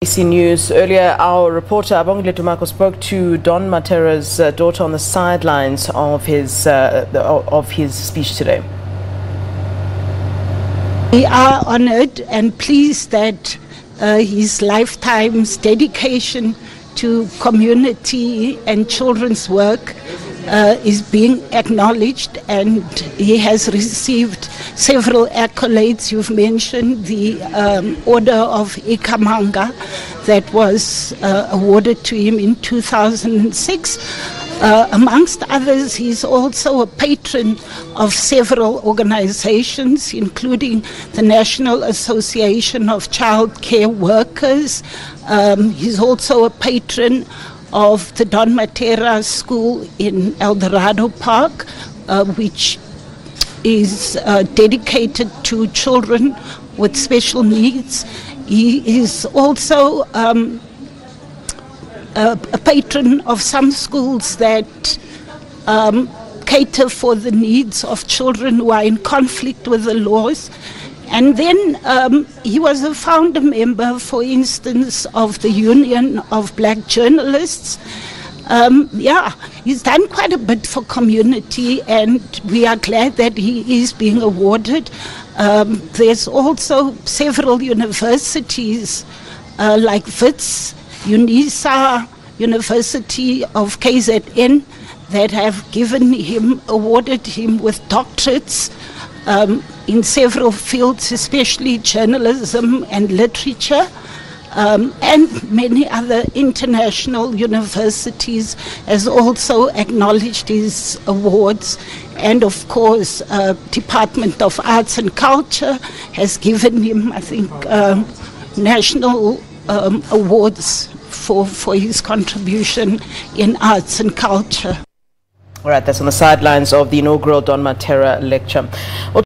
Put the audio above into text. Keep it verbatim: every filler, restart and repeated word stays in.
S A B C News. Earlier, our reporter Abonglieto Marco spoke to Don Mattera's uh, daughter on the sidelines of his uh, the, of his speech today. We are honoured and pleased that uh, his lifetime's dedication to community and children's work uh, is being acknowledged, and he has received several accolades. You've mentioned the um, Order of Ikamanga that was uh, awarded to him in two thousand six. Uh, amongst others, he's also a patron of several organizations, including the National Association of Child Care Workers. Um, he's also a patron of the Don Mattera School in El Dorado Park, uh, which is uh, dedicated to children with special needs. He is also um, a, a patron of some schools that um, cater for the needs of children who are in conflict with the laws. And then um, he was a founder member, for instance, of the Union of Black Journalists. Um, yeah, he's done quite a bit for community, and we are glad that he is being awarded. Um, there's also several universities uh, like WITS, UNISA, University of K Z N, that have given him, awarded him with doctorates um, in several fields, especially journalism and literature. Um, and many other international universities has also acknowledged his awards, and of course uh, Department of Arts and Culture has given him, I think, uh, national um, awards for, for his contribution in arts and culture. All right, that's on the sidelines of the inaugural Don Mattera lecture.